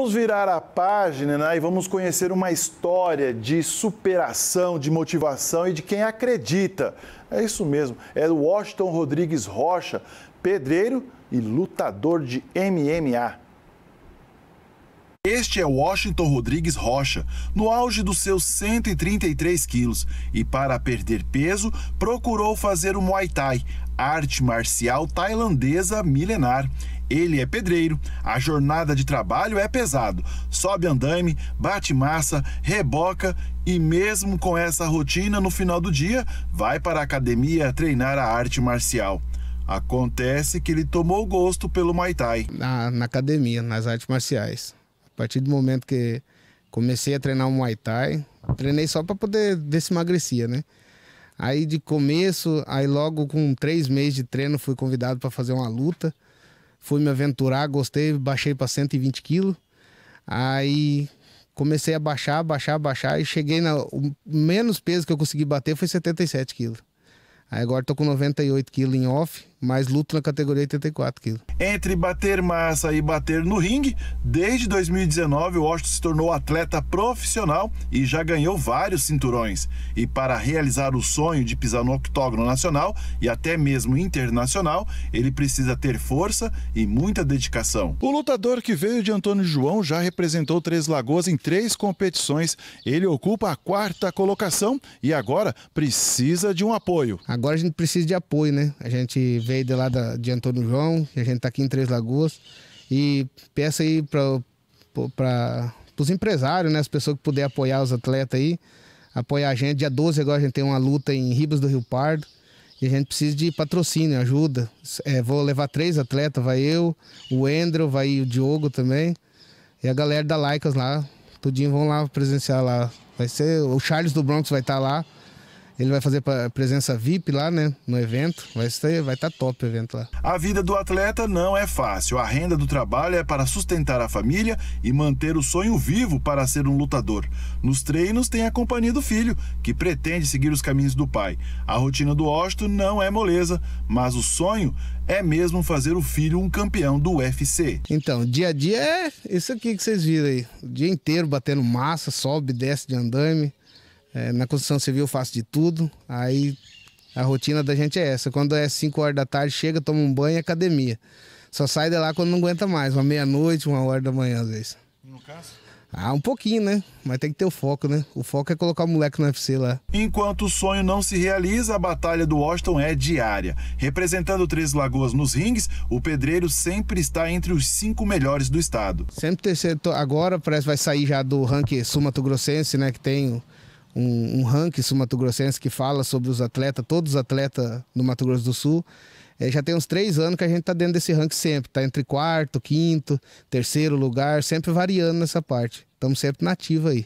Vamos virar a página, né, e vamos conhecer uma história de superação, de motivação e de quem acredita. É isso mesmo, é o Washington Rodrigues Rocha, pedreiro e lutador de MMA. Este é Washington Rodrigues Rocha, no auge dos seus 133 quilos, e para perder peso, procurou fazer o Muay Thai, arte marcial tailandesa milenar. Ele é pedreiro, a jornada de trabalho é pesado, sobe andaime, bate massa, reboca e mesmo com essa rotina, no final do dia, vai para a academia treinar a arte marcial. Acontece que ele tomou gosto pelo Muay Thai. Na academia, nas artes marciais. A partir do momento que comecei a treinar o Muay Thai, treinei só para poder ver se emagrecia, né? Aí de começo, aí logo com 3 meses de treino fui convidado para fazer uma luta, fui me aventurar, gostei, baixei para 120 quilos, aí comecei a baixar e cheguei o menos peso que eu consegui bater foi 77 quilos. Aí agora tô com 98 quilos em off, mas luto na categoria 84 quilos. Entre bater massa e bater no ringue, desde 2019 o Washington se tornou atleta profissional e já ganhou vários cinturões. E para realizar o sonho de pisar no octógono nacional e até mesmo internacional, ele precisa ter força e muita dedicação. O lutador que veio de Antônio João já representou Três Lagoas em 3 competições. Ele ocupa a 4ª colocação e agora precisa de um apoio. Agora a gente precisa de apoio, né? A gente veio de lá de Antônio João, a gente está aqui em Três Lagoas e peço aí para os empresários, né, as pessoas que puderem apoiar os atletas aí, apoiar a gente. Dia 12 agora a gente tem uma luta em Ribas do Rio Pardo e a gente precisa de patrocínio, ajuda. Vou levar 3 atletas, vai eu, o Andrew, vai o Diogo também e a galera da Laicas lá, tudinho vão lá presenciar lá. Vai ser, o Charles do Bronx vai estar lá. Ele vai fazer presença VIP lá, né, no evento, vai estar top o evento lá. A vida do atleta não é fácil, a renda do trabalho é para sustentar a família e manter o sonho vivo para ser um lutador. Nos treinos tem a companhia do filho, que pretende seguir os caminhos do pai. A rotina do Washington não é moleza, mas o sonho é mesmo fazer o filho um campeão do UFC. Então, dia a dia é isso aqui que vocês viram aí, o dia inteiro batendo massa, sobe, desce de andaime. Na construção civil eu faço de tudo, aí a rotina da gente é essa. Quando é 5 horas da tarde, chega, toma um banho e academia. Só sai de lá quando não aguenta mais, uma meia-noite, 1 hora da manhã às vezes. No caso? Ah, um pouquinho, né? Mas tem que ter o foco, né? O foco é colocar o moleque no UFC lá. Enquanto o sonho não se realiza, a batalha do Washington é diária. Representando Três Lagoas nos ringues, o pedreiro sempre está entre os 5 melhores do estado. Sempre terceiro, agora parece que vai sair já do ranking sul-mato-grossense, né? Que tem um ranking sul-mato-grossense que fala sobre os atletas, todos os atletas do Mato Grosso do Sul. Já tem uns 3 anos que a gente está dentro desse ranking sempre, está entre 4º, 5º, 3º lugar, sempre variando nessa parte. Estamos sempre na ativa aí.